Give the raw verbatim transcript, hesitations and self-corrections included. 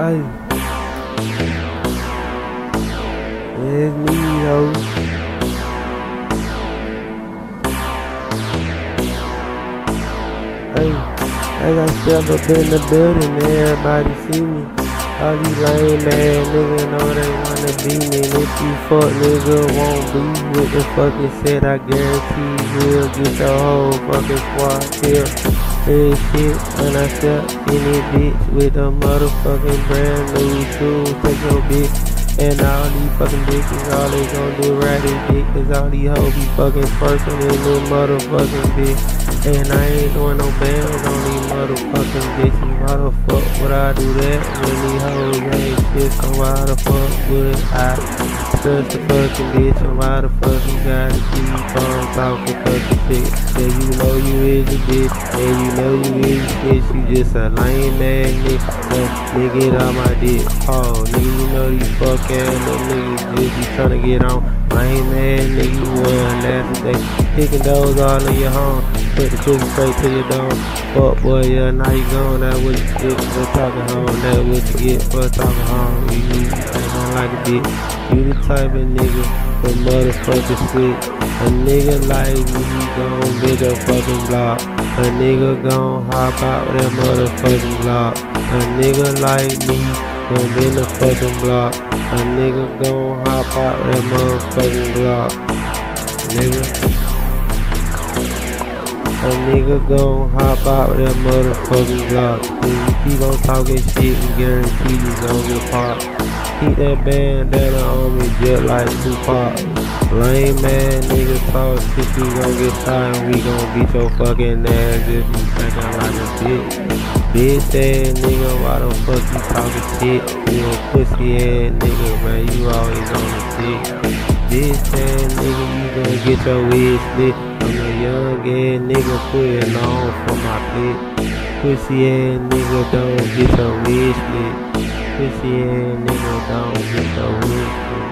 Ay. Es mío. Ay. I got stuff up in the building and everybody see me. All these lame ass niggas know they wanna be me. And if you fuck nigga won't be with the fucking shit, I guarantee you'll get the whole fucking squad killed. Real shit when I step in this bitch with a motherfucking brand new shoes. Take your bitch and all these fucking bitches, all they gon' do right is dick. Cause all these hoes be fucking person in this motherfucking bitch. And I ain't doing no bands on these motherfucking bitches. Why the fuck would I do that when these hoes ain't shit? So why the fuck would I trust the fucking bitch? And why the fuck you gotta keep on talking fucking shit? Cause you know you is a bitch, and you know you is a bitch. You just a lame ass nigga. Nigga, get out my dick. Oh, nigga, you know these fuck ass little niggas just be tryna get on. Lame ass nigga, you wouldn't last a day. Picking those all in your home. Put the cookie straight to your dome. Fuck boy, yeah, now you gone. That what you get for talking home. That what you get for talking home. You, you ain't gon' like a dick. You the type of nigga for motherfucking shit. A nigga like me, he gon' get a fucking block. A nigga gon' hop out that motherfucking block. A nigga like me gon' be the fucking block. A nigga gon' hop out that motherfucking block. Nigga. A nigga gon' hop out that motherfucking block. When you keep on talking shit, and guarantee you gon' get popped. Keep that bandana on me just like Tupac. Lame man nigga talk shit, you gon' get shot and we gon' beat your fucking ass if you thinkin' like a bitch. Bitch ass nigga, why the fuck you talking shit? You a pussy ass nigga, man, you always on the shit. Bitch ass nigga, you gon' get your wig split. I'm a young ass nigga putting on for my bitch. Pussy ass nigga don't get your wish split. Pussy ass nigga don't get your wish split.